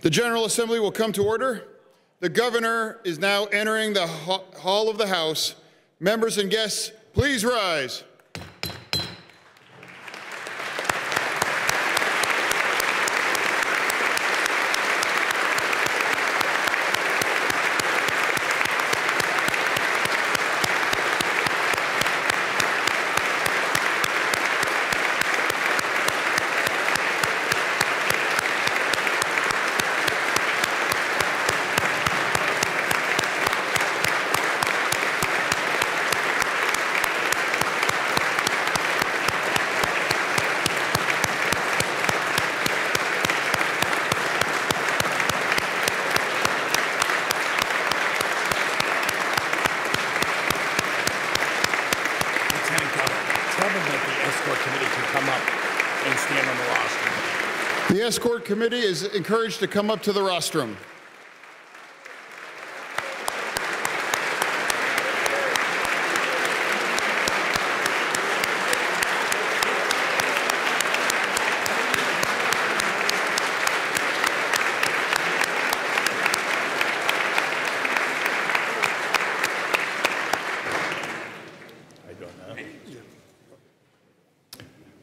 The General Assembly will come to order. The Governor is now entering the hall of the House. Members and guests, please rise. The escort committee is encouraged to come up to the rostrum.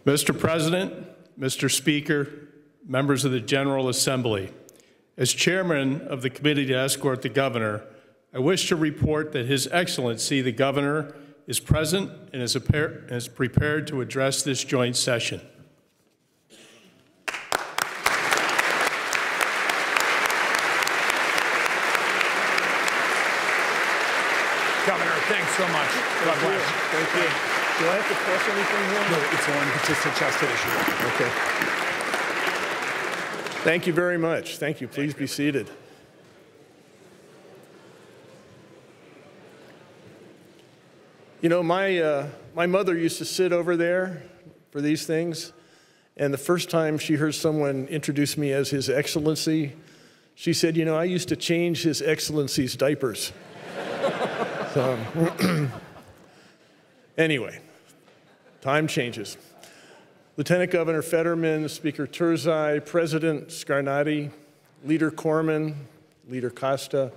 Mr. President, Mr. Speaker, members of the General Assembly, as Chairman of the Committee to Escort the Governor, I wish to report that His Excellency the Governor is present and is prepared to address this joint session. Governor, thanks so much. God bless. Thank you. Do I have to press anything here? No, it's on. It's just a contested issue. Okay. Thank you very much. Thank you. Please be seated. You know, my mother used to sit over there for these things, and the first time she heard someone introduce me as His Excellency, she said, you know, I used to change His Excellency's diapers. So, anyway, time changes. Lieutenant Governor Fetterman, Speaker Terzai, President Scarnati, Leader Corman, Leader Costa,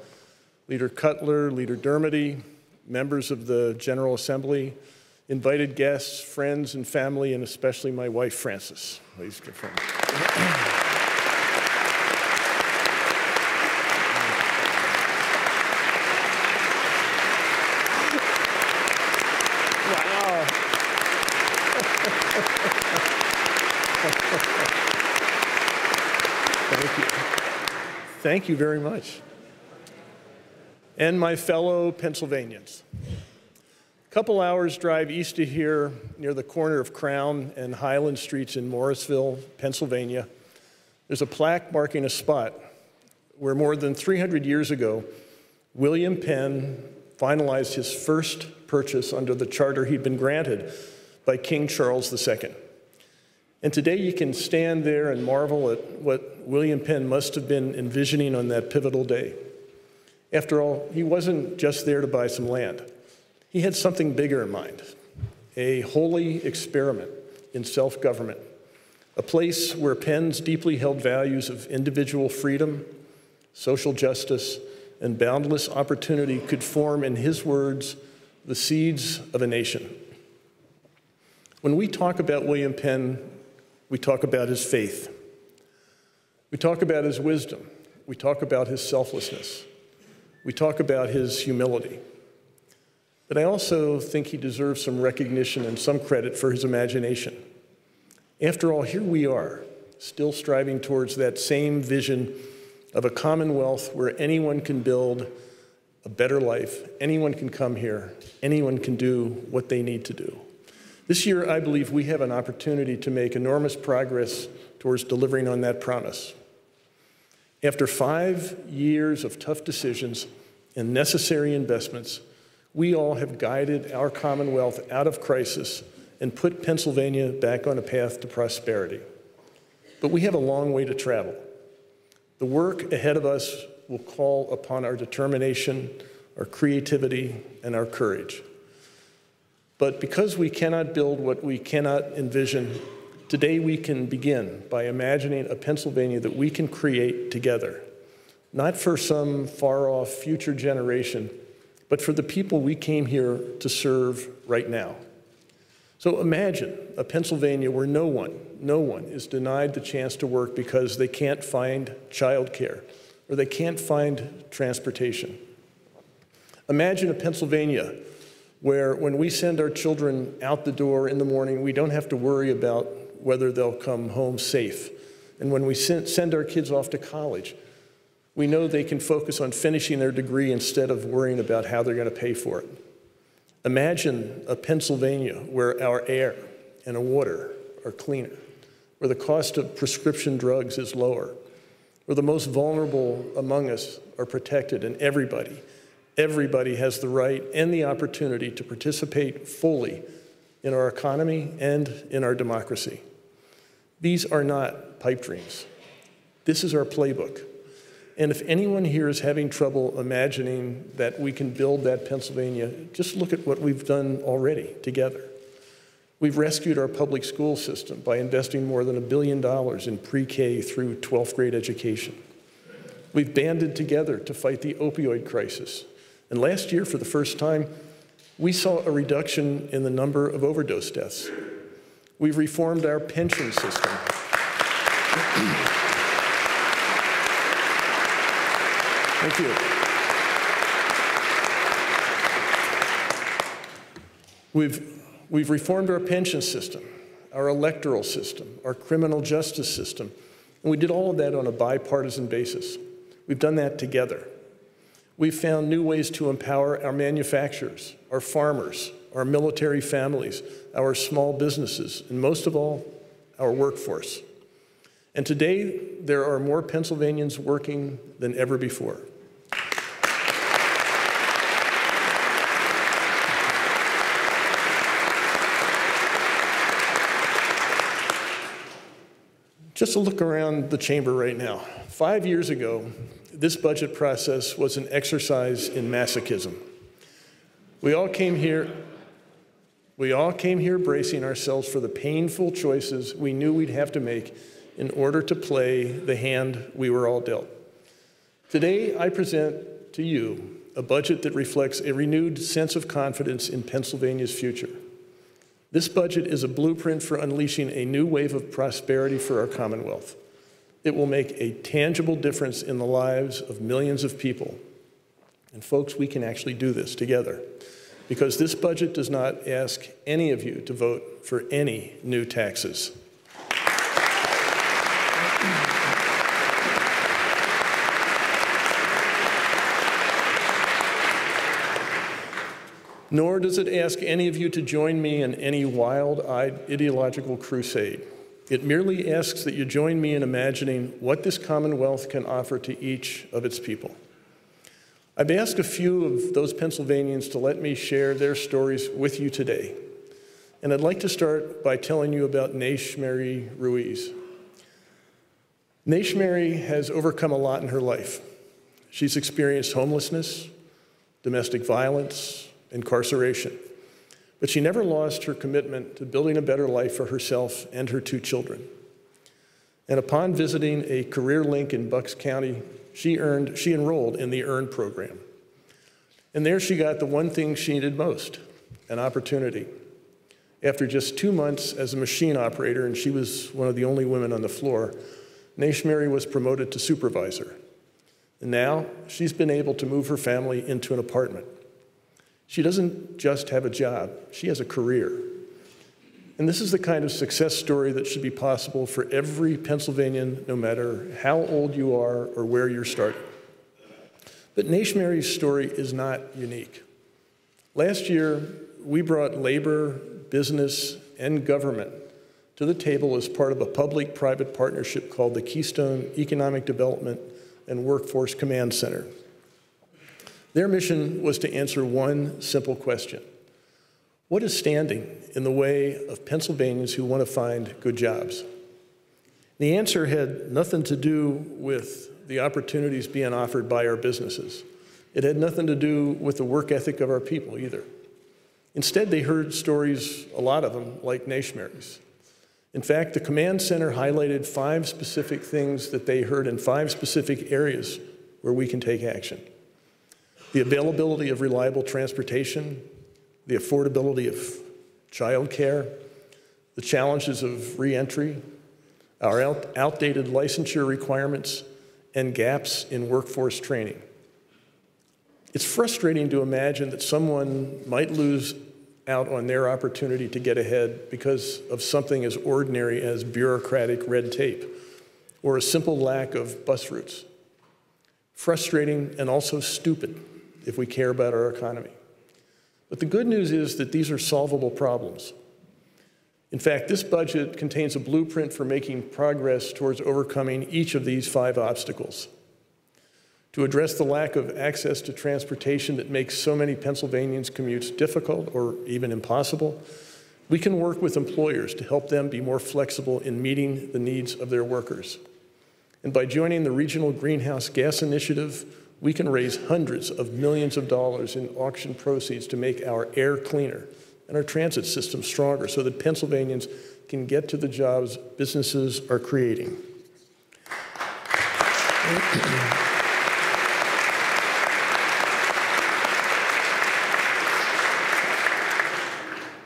Leader Cutler, Leader Dermody, members of the General Assembly, invited guests, friends and family, and especially my wife, Frances. Please give her thank you very much. And my fellow Pennsylvanians. A couple hours drive east of here, near the corner of Crown and Highland Streets in Morrisville, Pennsylvania, there's a plaque marking a spot where more than 300 years ago, William Penn finalized his first purchase under the charter he'd been granted by King Charles II. And today you can stand there and marvel at what William Penn must have been envisioning on that pivotal day. After all, he wasn't just there to buy some land. He had something bigger in mind, a holy experiment in self-government, a place where Penn's deeply held values of individual freedom, social justice, and boundless opportunity could form, in his words, the seeds of a nation. When we talk about William Penn, we talk about his faith. We talk about his wisdom. We talk about his selflessness. We talk about his humility. But I also think he deserves some recognition and some credit for his imagination. After all, here we are, still striving towards that same vision of a commonwealth where anyone can build a better life, anyone can come here, anyone can do what they need to do. This year, I believe we have an opportunity to make enormous progress towards delivering on that promise. After 5 years of tough decisions and necessary investments, we all have guided our Commonwealth out of crisis and put Pennsylvania back on a path to prosperity. But we have a long way to travel. The work ahead of us will call upon our determination, our creativity, and our courage. But because we cannot build what we cannot envision, Today we can begin by imagining a Pennsylvania that we can create together, not for some far-off future generation, but for the people we came here to serve right now. So imagine a Pennsylvania where no one is denied the chance to work because they can't find childcare or they can't find transportation. Imagine a Pennsylvania where when we send our children out the door in the morning, we don't have to worry about whether they'll come home safe. And when we send our kids off to college, we know they can focus on finishing their degree instead of worrying about how they're going to pay for it. Imagine a Pennsylvania where our air and our water are cleaner, where the cost of prescription drugs is lower, where the most vulnerable among us are protected, and everybody has the right and the opportunity to participate fully in our economy and in our democracy. These are not pipe dreams. This is our playbook. And if anyone here is having trouble imagining that we can build that Pennsylvania, just look at what we've done already together. We've rescued our public school system by investing more than $1 billion in pre-K through 12th grade education. We've banded together to fight the opioid crisis. And last year, for the first time, we saw a reduction in the number of overdose deaths. We've reformed our pension system. Thank you. We've reformed our pension system, our electoral system, our criminal justice system, and we did all of that on a bipartisan basis. We've done that together. We've found new ways to empower our manufacturers, our farmers, our military families, our small businesses, and most of all, our workforce. And today, there are more Pennsylvanians working than ever before. Just a look around the chamber right now. 5 years ago, this budget process was an exercise in masochism. We all came here bracing ourselves for the painful choices we knew we'd have to make in order to play the hand we were all dealt. Today, I present to you a budget that reflects a renewed sense of confidence in Pennsylvania's future. This budget is a blueprint for unleashing a new wave of prosperity for our Commonwealth. It will make a tangible difference in the lives of millions of people. And folks, we can actually do this together, because this budget does not ask any of you to vote for any new taxes. Nor does it ask any of you to join me in any wild-eyed ideological crusade. It merely asks that you join me in imagining what this Commonwealth can offer to each of its people. I've asked a few of those Pennsylvanians to let me share their stories with you today. And I'd like to start by telling you about Naish Mary Ruiz. Naish Mary has overcome a lot in her life. She's experienced homelessness, domestic violence, incarceration. But she never lost her commitment to building a better life for herself and her two children. And upon visiting a career link in Bucks County, she enrolled in the EARN program. And there she got the one thing she needed most, an opportunity. After just 2 months as a machine operator, and she was one of the only women on the floor, Naish Mary was promoted to supervisor. And now she's been able to move her family into an apartment. She doesn't just have a job, she has a career. And this is the kind of success story that should be possible for every Pennsylvanian, no matter how old you are or where you're starting. But Naish Mary's story is not unique. Last year, we brought labor, business, and government to the table as part of a public-private partnership called the Keystone Economic Development and Workforce Command Center. Their mission was to answer one simple question. What is standing in the way of Pennsylvanians who want to find good jobs? The answer had nothing to do with the opportunities being offered by our businesses. It had nothing to do with the work ethic of our people either. Instead, they heard stories, a lot of them, like Naish Mary's. In fact, the command center highlighted 5 specific things that they heard in 5 specific areas where we can take action. The availability of reliable transportation, the affordability of childcare, the challenges of reentry, our outdated licensure requirements, and gaps in workforce training. It's frustrating to imagine that someone might lose out on their opportunity to get ahead because of something as ordinary as bureaucratic red tape or a simple lack of bus routes. Frustrating and also stupid if we care about our economy. But the good news is that these are solvable problems. In fact, this budget contains a blueprint for making progress towards overcoming each of these 5 obstacles. To address the lack of access to transportation that makes so many Pennsylvanians' commutes difficult or even impossible, we can work with employers to help them be more flexible in meeting the needs of their workers. And by joining the Regional Greenhouse Gas Initiative, we can raise hundreds of millions of dollars in auction proceeds to make our air cleaner and our transit system stronger so that Pennsylvanians can get to the jobs businesses are creating.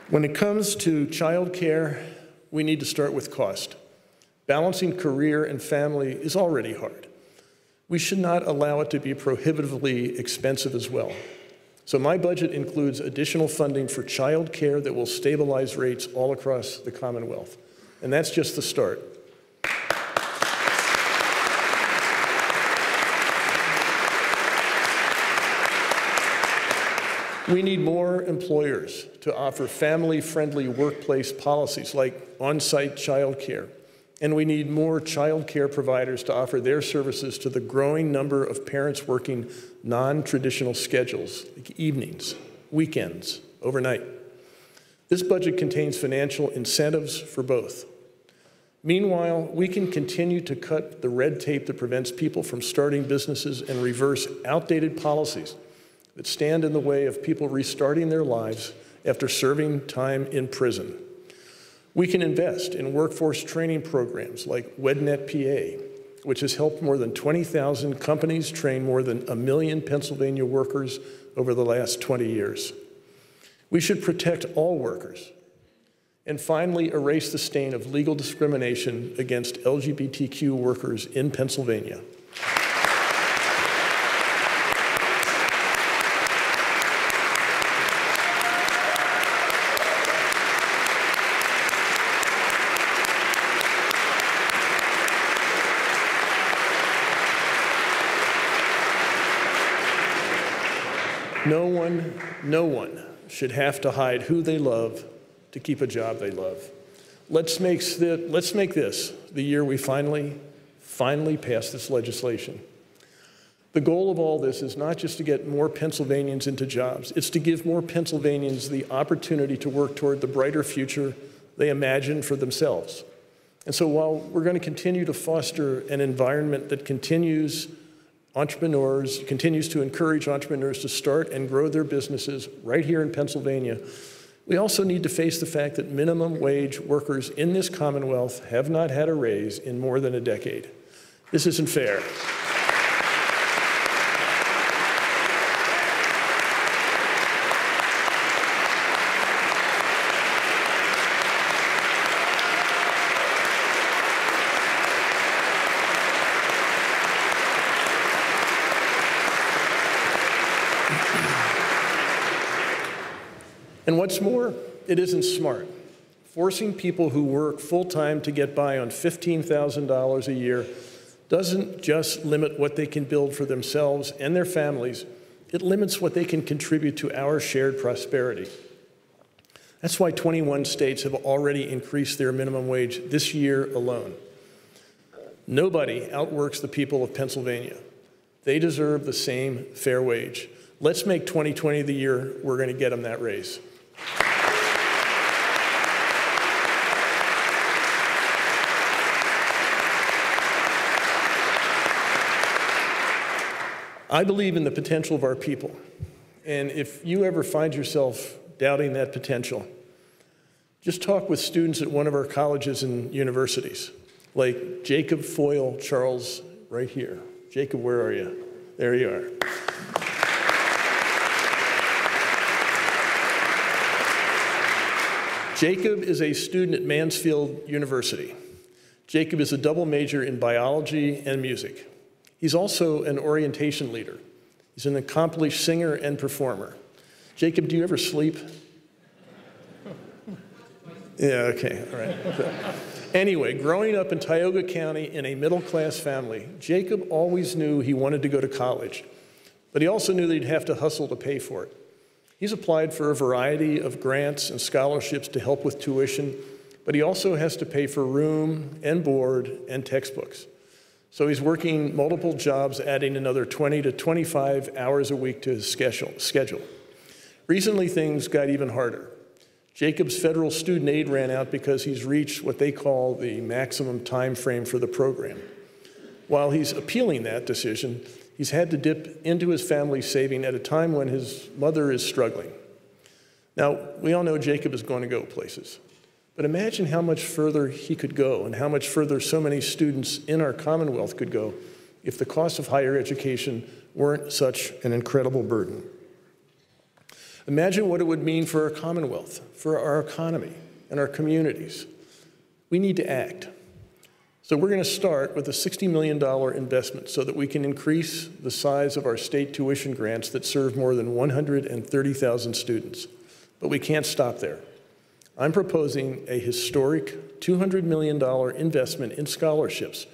When it comes to child care, we need to start with cost. Balancing career and family is already hard. We should not allow it to be prohibitively expensive as well. So my budget includes additional funding for child care that will stabilize rates all across the Commonwealth. And that's just the start. We need more employers to offer family-friendly workplace policies like on-site child care. And we need more child care providers to offer their services to the growing number of parents working non-traditional schedules, like evenings, weekends, overnight. This budget contains financial incentives for both. Meanwhile, we can continue to cut the red tape that prevents people from starting businesses and reverse outdated policies that stand in the way of people restarting their lives after serving time in prison. We can invest in workforce training programs like Wednet PA, which has helped more than 20,000 companies train more than 1 million Pennsylvania workers over the last 20 years. We should protect all workers. And finally, erase the stain of legal discrimination against LGBTQ workers in Pennsylvania. No one should have to hide who they love to keep a job they love. Let's make this the year we finally pass this legislation. The goal of all this is not just to get more Pennsylvanians into jobs, it's to give more Pennsylvanians the opportunity to work toward the brighter future they imagine for themselves. And so while we're going to continue to foster an environment that continues to encourage entrepreneurs to start and grow their businesses right here in Pennsylvania, we also need to face the fact that minimum wage workers in this Commonwealth have not had a raise in more than a decade. This isn't fair. And what's more, it isn't smart. Forcing people who work full-time to get by on $15,000 a year doesn't just limit what they can build for themselves and their families, it limits what they can contribute to our shared prosperity. That's why 21 states have already increased their minimum wage this year alone. Nobody outworks the people of Pennsylvania. They deserve the same fair wage. Let's make 2020 the year we're going to get them that raise. I believe in the potential of our people, and if you ever find yourself doubting that potential, Just talk with students at one of our colleges and universities, like Jacob Foyle, Charles, right here. Jacob, where are you? There you are. Jacob is a student at Mansfield University. Jacob is a double major in biology and music. He's also an orientation leader. He's an accomplished singer and performer. Jacob, do you ever sleep? Yeah, okay, all right. So, anyway, growing up in Tioga County in a middle-class family, Jacob always knew he wanted to go to college, but he also knew that he'd have to hustle to pay for it. He's applied for a variety of grants and scholarships to help with tuition, but he also has to pay for room and board and textbooks. So he's working multiple jobs, adding another 20 to 25 hours a week to his schedule. Recently, things got even harder. Jacob's federal student aid ran out because he's reached what they call the maximum time frame for the program. While he's appealing that decision, he's had to dip into his family's saving at a time when his mother is struggling. Now, we all know Jacob is going to go places, but imagine how much further he could go and how much further so many students in our Commonwealth could go if the cost of higher education weren't such an incredible burden. Imagine what it would mean for our Commonwealth, for our economy, and our communities. We need to act. So we're going to start with a $60 million investment so that we can increase the size of our state tuition grants that serve more than 130,000 students. But we can't stop there. I'm proposing a historic $200 million investment in scholarships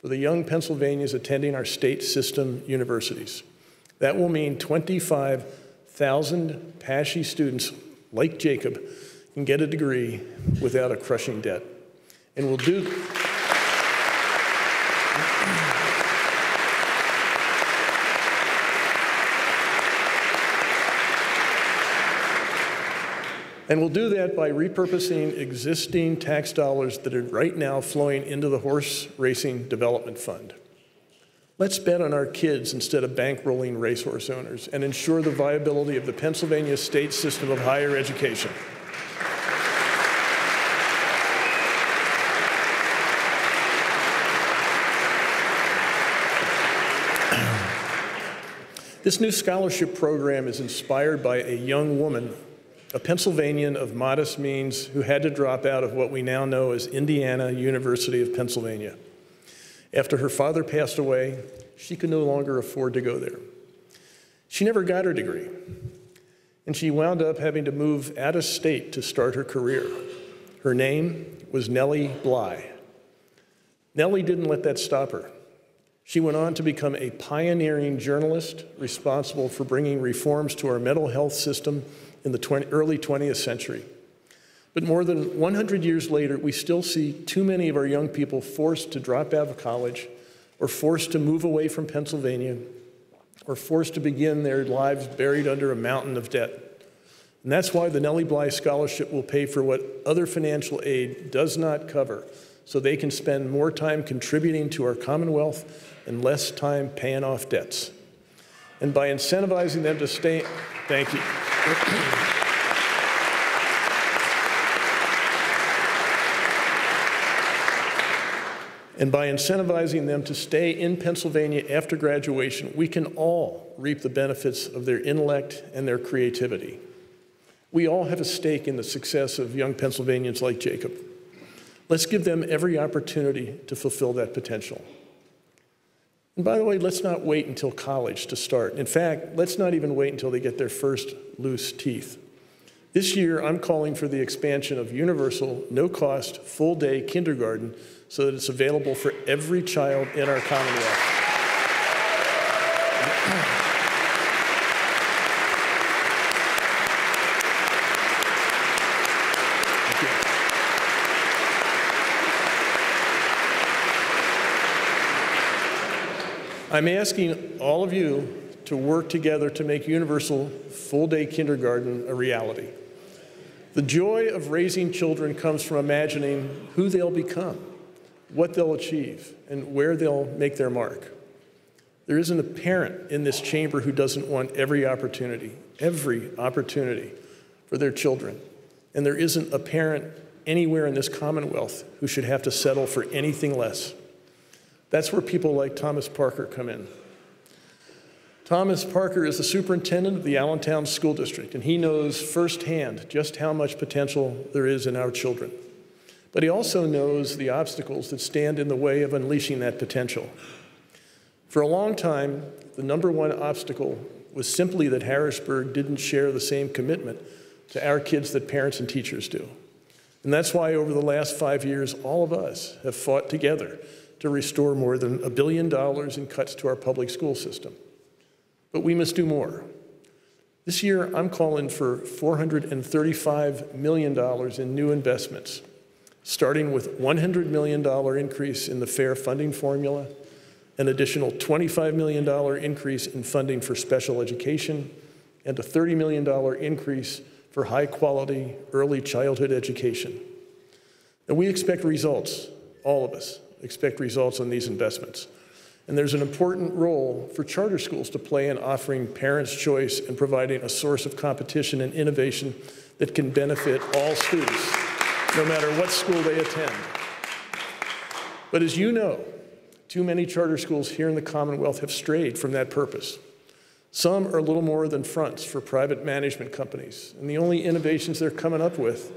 for the young Pennsylvanians attending our state system universities. That will mean 25,000 PASHE students like Jacob can get a degree without a crushing debt. And we'll do that by repurposing existing tax dollars that are right now flowing into the Horse Racing Development Fund. Let's bet on our kids instead of bankrolling racehorse owners and ensure the viability of the Pennsylvania state system of higher education. This new scholarship program is inspired by a young woman, a Pennsylvanian of modest means who had to drop out of what we now know as Indiana University of Pennsylvania. After her father passed away, she could no longer afford to go there. She never got her degree, and she wound up having to move out of state to start her career. Her name was Nellie Bly. Nellie didn't let that stop her. She went on to become a pioneering journalist responsible for bringing reforms to our mental health system in the early 20th century. But more than 100 years later, we still see too many of our young people forced to drop out of college or forced to move away from Pennsylvania or forced to begin their lives buried under a mountain of debt. And that's why the Nellie Bly Scholarship will pay for what other financial aid does not cover, so they can spend more time contributing to our Commonwealth and less time paying off debts. And by incentivizing them to stay, thank you. And by incentivizing them to stay in Pennsylvania after graduation, we can all reap the benefits of their intellect and their creativity. We all have a stake in the success of young Pennsylvanians like Jacob. Let's give them every opportunity to fulfill that potential. And by the way, let's not wait until college to start. In fact, let's not even wait until they get their first loose teeth. This year, I'm calling for the expansion of universal, no-cost, full-day kindergarten so that it's available for every child in our Commonwealth. I'm asking all of you to work together to make universal, full-day kindergarten a reality. The joy of raising children comes from imagining who they'll become, what they'll achieve, and where they'll make their mark. There isn't a parent in this chamber who doesn't want every opportunity for their children, and there isn't a parent anywhere in this Commonwealth who should have to settle for anything less. That's where people like Thomas Parker come in. Thomas Parker is the superintendent of the Allentown School District, and he knows firsthand just how much potential there is in our children. But he also knows the obstacles that stand in the way of unleashing that potential. For a long time, the number one obstacle was simply that Harrisburg didn't share the same commitment to our kids that parents and teachers do. And that's why over the last 5 years, all of us have fought together to restore more than $1 billion in cuts to our public school system. But we must do more. This year, I'm calling for $435 million in new investments, starting with $100 million increase in the FAIR funding formula, an additional $25 million increase in funding for special education, and a $30 million increase for high-quality early childhood education. And we expect results, all of us expect results on these investments. And there's an important role for charter schools to play in offering parents' choice and providing a source of competition and innovation that can benefit all students, no matter what school they attend. But as you know, too many charter schools here in the Commonwealth have strayed from that purpose. Some are little more than fronts for private management companies, and the only innovations they're coming up with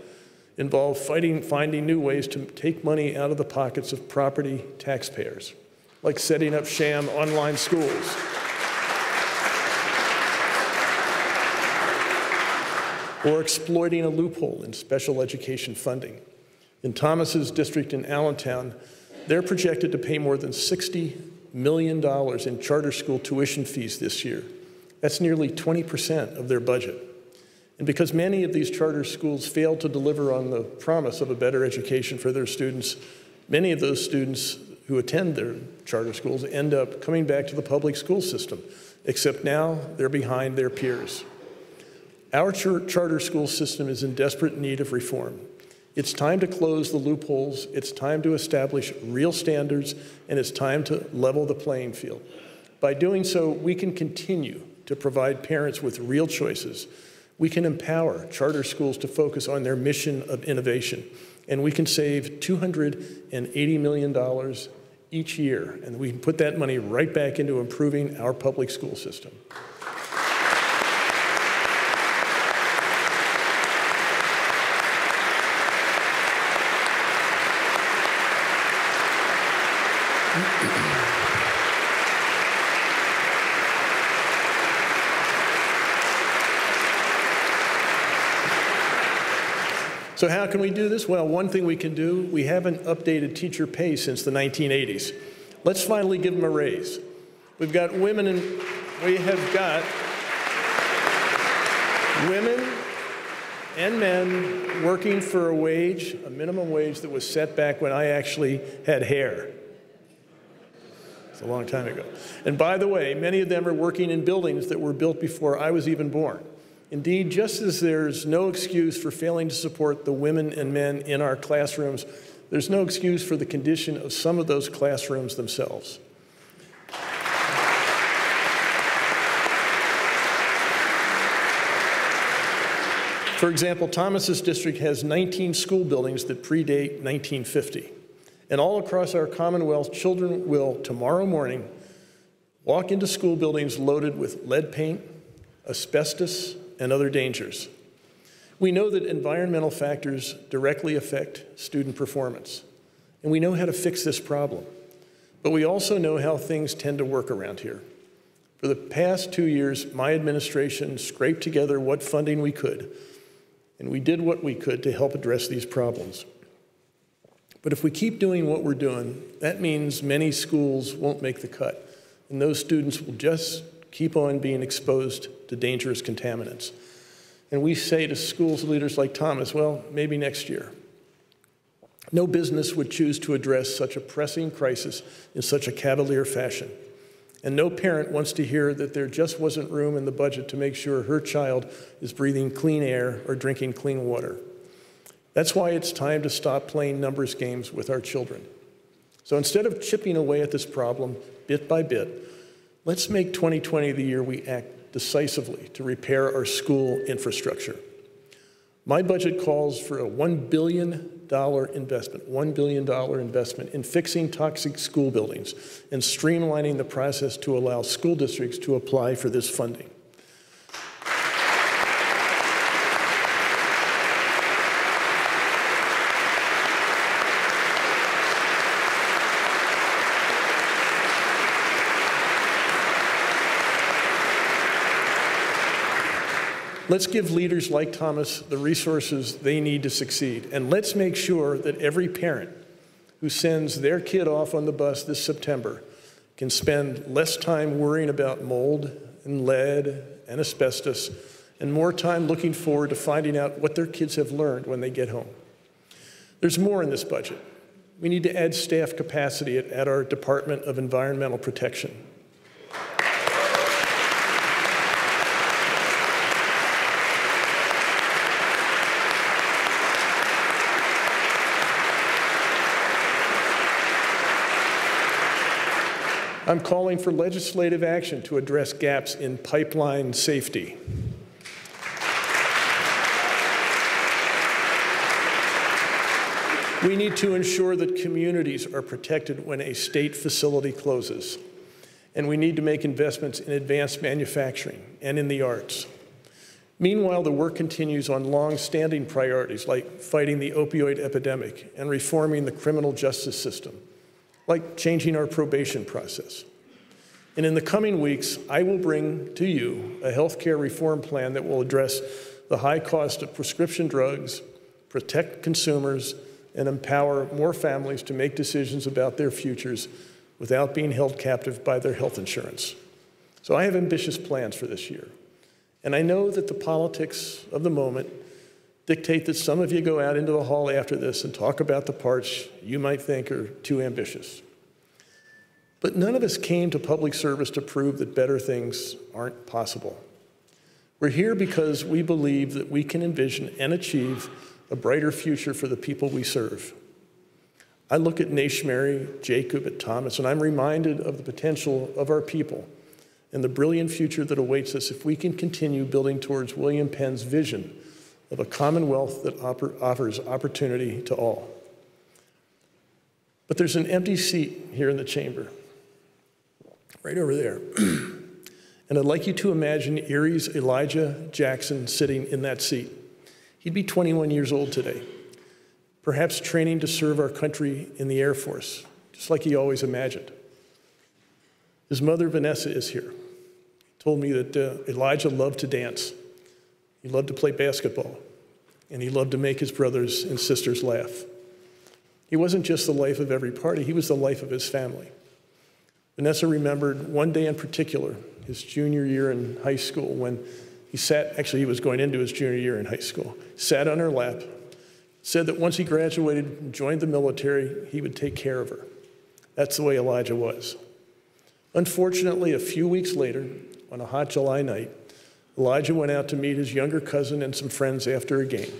involve finding new ways to take money out of the pockets of property taxpayers, like setting up sham online schools. Or exploiting a loophole in special education funding. In Thomas's district in Allentown, they're projected to pay more than $60 million in charter school tuition fees this year. That's nearly 20% of their budget. And because many of these charter schools fail to deliver on the promise of a better education for their students, many of those students who attend their charter schools end up coming back to the public school system, except now they're behind their peers. Our charter school system is in desperate need of reform. It's time to close the loopholes, it's time to establish real standards, and it's time to level the playing field. By doing so, we can continue to provide parents with real choices. We can empower charter schools to focus on their mission of innovation, and we can save $280 million each year, and we can put that money right back into improving our public school system. So how can we do this? Well, one thing we can do, we haven't updated teacher pay since the 1980s. Let's finally give them a raise. We've got women and we have got women and men working for a wage, a minimum wage that was set back when I actually had hair. It's a long time ago. And by the way, many of them are working in buildings that were built before I was even born. Indeed, just as there's no excuse for failing to support the women and men in our classrooms, there's no excuse for the condition of some of those classrooms themselves. For example, Thomas's district has 19 school buildings that predate 1950. And all across our Commonwealth, children will, tomorrow morning, walk into school buildings loaded with lead paint, asbestos, and other dangers. We know that environmental factors directly affect student performance, and we know how to fix this problem. But we also know how things tend to work around here. For the past 2 years, my administration scraped together what funding we could, and we did what we could to help address these problems. But if we keep doing what we're doing, that means many schools won't make the cut, and those students will just keep on being exposed to dangerous contaminants. And we say to schools leaders like Thomas, well, maybe next year. No business would choose to address such a pressing crisis in such a cavalier fashion. And no parent wants to hear that there just wasn't room in the budget to make sure her child is breathing clean air or drinking clean water. That's why it's time to stop playing numbers games with our children. So instead of chipping away at this problem bit by bit, let's make 2020 the year we act decisively to repair our school infrastructure. My budget calls for a $1 billion investment, $1 billion investment in fixing toxic school buildings and streamlining the process to allow school districts to apply for this funding. Let's give leaders like Thomas the resources they need to succeed. And let's make sure that every parent who sends their kid off on the bus this September can spend less time worrying about mold and lead and asbestos and more time looking forward to finding out what their kids have learned when they get home. There's more in this budget. We need to add staff capacity at our Department of Environmental Protection. I'm calling for legislative action to address gaps in pipeline safety. We need to ensure that communities are protected when a state facility closes. And we need to make investments in advanced manufacturing and in the arts. Meanwhile, the work continues on long-standing priorities like fighting the opioid epidemic and reforming the criminal justice system, like changing our probation process. And in the coming weeks, I will bring to you a healthcare reform plan that will address the high cost of prescription drugs, protect consumers, and empower more families to make decisions about their futures without being held captive by their health insurance. So I have ambitious plans for this year. And I know that the politics of the moment dictate that some of you go out into the hall after this and talk about the parts you might think are too ambitious. But none of us came to public service to prove that better things aren't possible. We're here because we believe that we can envision and achieve a brighter future for the people we serve. I look at Naish Mary, Jacob, at Thomas, and I'm reminded of the potential of our people and the brilliant future that awaits us if we can continue building towards William Penn's vision of a commonwealth that offers opportunity to all. But there's an empty seat here in the chamber, right over there. And I'd like you to imagine Aries Elijah Jackson sitting in that seat. He'd be 21 years old today, perhaps training to serve our country in the Air Force, just like he always imagined. His mother, Vanessa, is here. He told me that Elijah loved to dance. He loved to play basketball, and he loved to make his brothers and sisters laugh. He wasn't just the life of every party, he was the life of his family. Vanessa remembered one day in particular, his junior year in high school, when he sat, actually he was going into his junior year in high school, sat on her lap, said that once he graduated and joined the military, he would take care of her. That's the way Elijah was. Unfortunately, a few weeks later, on a hot July night, Elijah went out to meet his younger cousin and some friends after a game.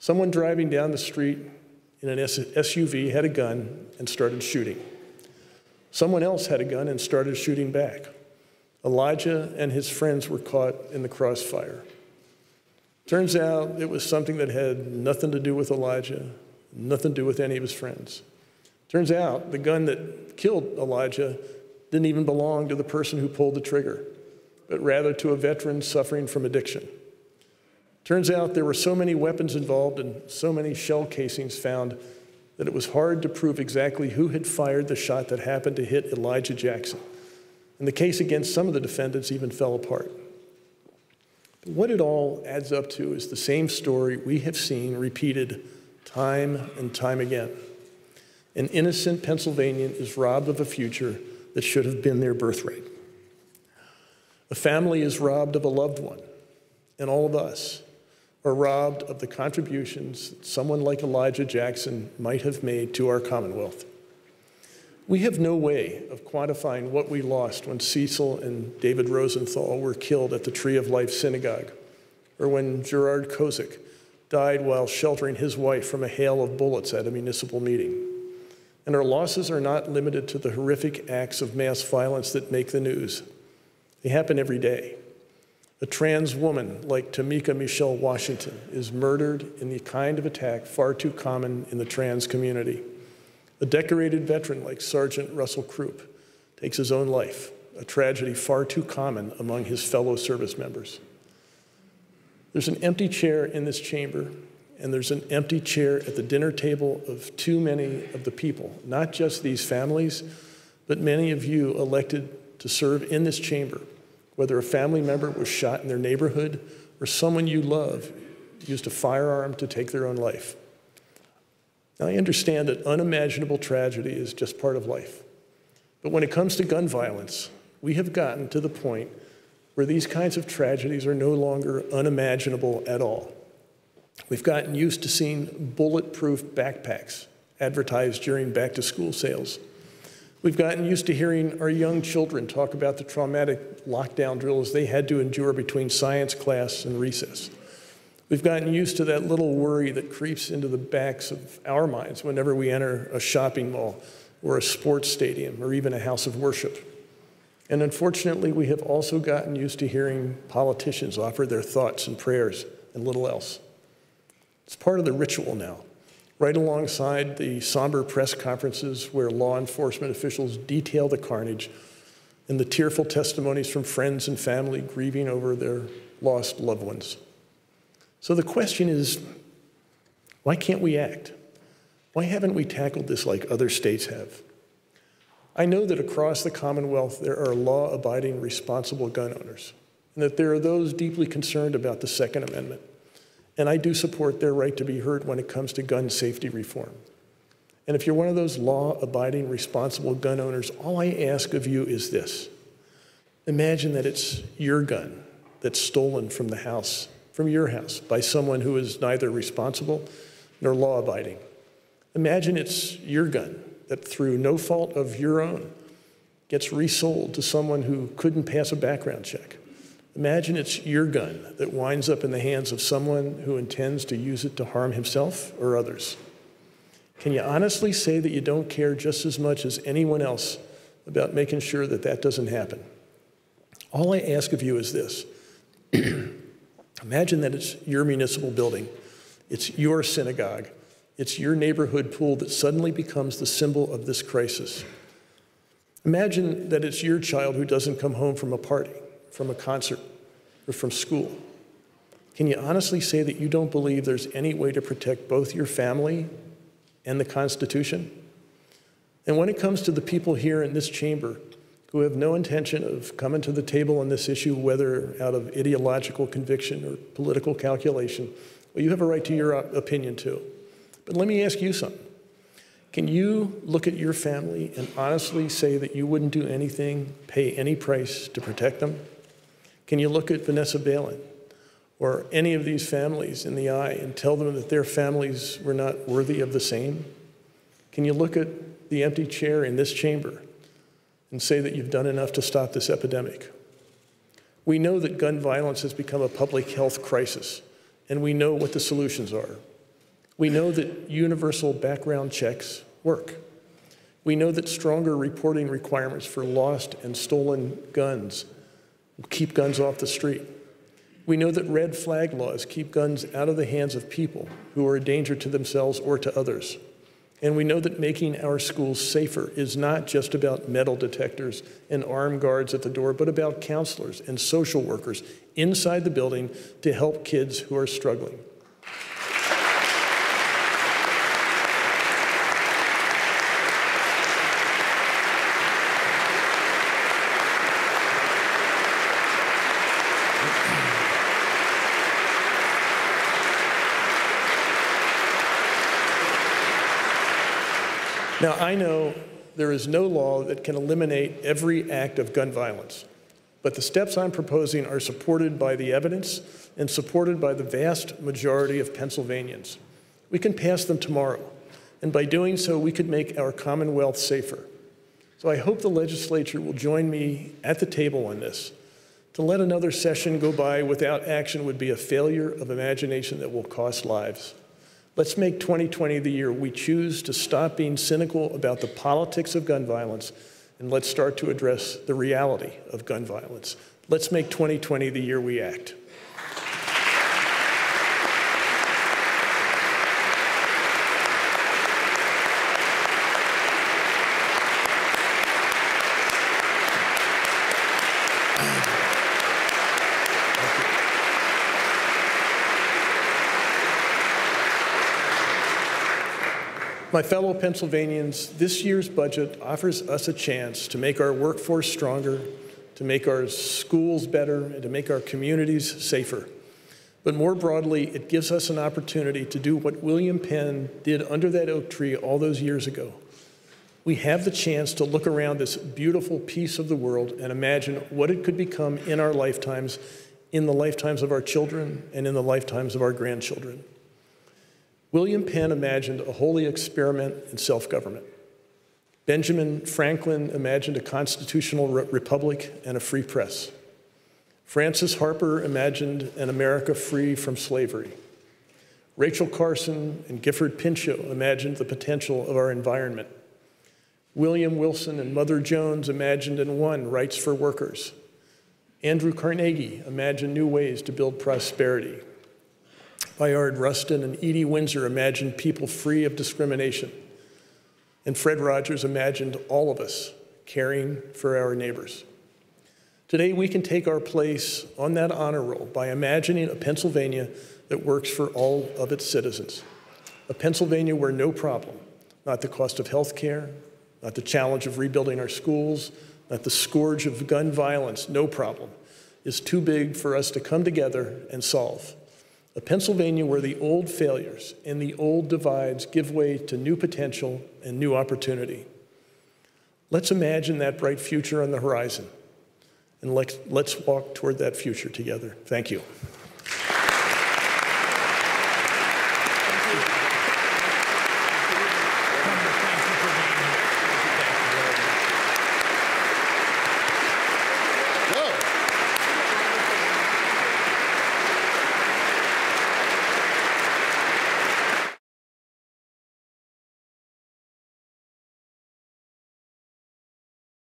Someone driving down the street in an SUV had a gun and started shooting. Someone else had a gun and started shooting back. Elijah and his friends were caught in the crossfire. Turns out it was something that had nothing to do with Elijah, nothing to do with any of his friends. Turns out the gun that killed Elijah didn't even belong to the person who pulled the trigger, but rather to a veteran suffering from addiction. Turns out there were so many weapons involved and so many shell casings found that it was hard to prove exactly who had fired the shot that happened to hit Elijah Jackson. And the case against some of the defendants even fell apart. But what it all adds up to is the same story we have seen repeated time and time again. An innocent Pennsylvanian is robbed of a future that should have been their birthright. A family is robbed of a loved one, and all of us are robbed of the contributions that someone like Elijah Jackson might have made to our Commonwealth. We have no way of quantifying what we lost when Cecil and David Rosenthal were killed at the Tree of Life Synagogue, or when Gerard Kozik died while sheltering his wife from a hail of bullets at a municipal meeting. And our losses are not limited to the horrific acts of mass violence that make the news. They happen every day. A trans woman like Tamika Michelle Washington is murdered in the kind of attack far too common in the trans community. A decorated veteran like Sergeant Russell Krupp takes his own life, a tragedy far too common among his fellow service members. There's an empty chair in this chamber, and there's an empty chair at the dinner table of too many of the people, not just these families, but many of you elected to serve in this chamber, whether a family member was shot in their neighborhood or someone you love used a firearm to take their own life. Now, I understand that unimaginable tragedy is just part of life, but when it comes to gun violence, we have gotten to the point where these kinds of tragedies are no longer unimaginable at all. We've gotten used to seeing bulletproof backpacks advertised during back-to-school sales. We've gotten used to hearing our young children talk about the traumatic lockdown drills they had to endure between science class and recess. We've gotten used to that little worry that creeps into the backs of our minds whenever we enter a shopping mall or a sports stadium or even a house of worship. And unfortunately, we have also gotten used to hearing politicians offer their thoughts and prayers and little else. It's part of the ritual now, right alongside the somber press conferences where law enforcement officials detail the carnage and the tearful testimonies from friends and family grieving over their lost loved ones. So the question is, why can't we act? Why haven't we tackled this like other states have? I know that across the Commonwealth, there are law-abiding, responsible gun owners, and that there are those deeply concerned about the Second Amendment. And I do support their right to be heard when it comes to gun safety reform. And if you're one of those law-abiding, responsible gun owners, all I ask of you is this. Imagine that it's your gun that's stolen from the house, from your house, by someone who is neither responsible nor law-abiding. Imagine it's your gun that, through no fault of your own, gets resold to someone who couldn't pass a background check. Imagine it's your gun that winds up in the hands of someone who intends to use it to harm himself or others. Can you honestly say that you don't care just as much as anyone else about making sure that that doesn't happen? All I ask of you is this. Imagine that it's your municipal building, it's your synagogue, it's your neighborhood pool that suddenly becomes the symbol of this crisis. Imagine that it's your child who doesn't come home from a party, from a concert, or from school. Can you honestly say that you don't believe there's any way to protect both your family and the Constitution? And when it comes to the people here in this chamber who have no intention of coming to the table on this issue, whether out of ideological conviction or political calculation, well, you have a right to your opinion too. But let me ask you something. Can you look at your family and honestly say that you wouldn't do anything, pay any price to protect them? Can you look at Vanessa Balin or any of these families in the eye and tell them that their families were not worthy of the same? Can you look at the empty chair in this chamber and say that you've done enough to stop this epidemic? We know that gun violence has become a public health crisis, and we know what the solutions are. We know that universal background checks work. We know that stronger reporting requirements for lost and stolen guns keep guns off the street. We know that red flag laws keep guns out of the hands of people who are a danger to themselves or to others. And we know that making our schools safer is not just about metal detectors and armed guards at the door, but about counselors and social workers inside the building to help kids who are struggling. Now, I know there is no law that can eliminate every act of gun violence, but the steps I'm proposing are supported by the evidence and supported by the vast majority of Pennsylvanians. We can pass them tomorrow, and by doing so, we could make our Commonwealth safer. So I hope the legislature will join me at the table on this. To let another session go by without action would be a failure of imagination that will cost lives. Let's make 2020 the year we choose to stop being cynical about the politics of gun violence and let's start to address the reality of gun violence. Let's make 2020 the year we act. My fellow Pennsylvanians, this year's budget offers us a chance to make our workforce stronger, to make our schools better, and to make our communities safer. But more broadly, it gives us an opportunity to do what William Penn did under that oak tree all those years ago. We have the chance to look around this beautiful piece of the world and imagine what it could become in our lifetimes, in the lifetimes of our children, and in the lifetimes of our grandchildren. William Penn imagined a holy experiment in self-government. Benjamin Franklin imagined a constitutional republic and a free press. Francis Harper imagined an America free from slavery. Rachel Carson and Gifford Pinchot imagined the potential of our environment. William Wilson and Mother Jones imagined and won rights for workers. Andrew Carnegie imagined new ways to build prosperity. Bayard Rustin and Edie Windsor imagined people free of discrimination. And Fred Rogers imagined all of us caring for our neighbors. Today, we can take our place on that honor roll by imagining a Pennsylvania that works for all of its citizens. A Pennsylvania where no problem, not the cost of health care, not the challenge of rebuilding our schools, not the scourge of gun violence, no problem, is too big for us to come together and solve. A Pennsylvania where the old failures and the old divides give way to new potential and new opportunity. Let's imagine that bright future on the horizon, and let's walk toward that future together. Thank you.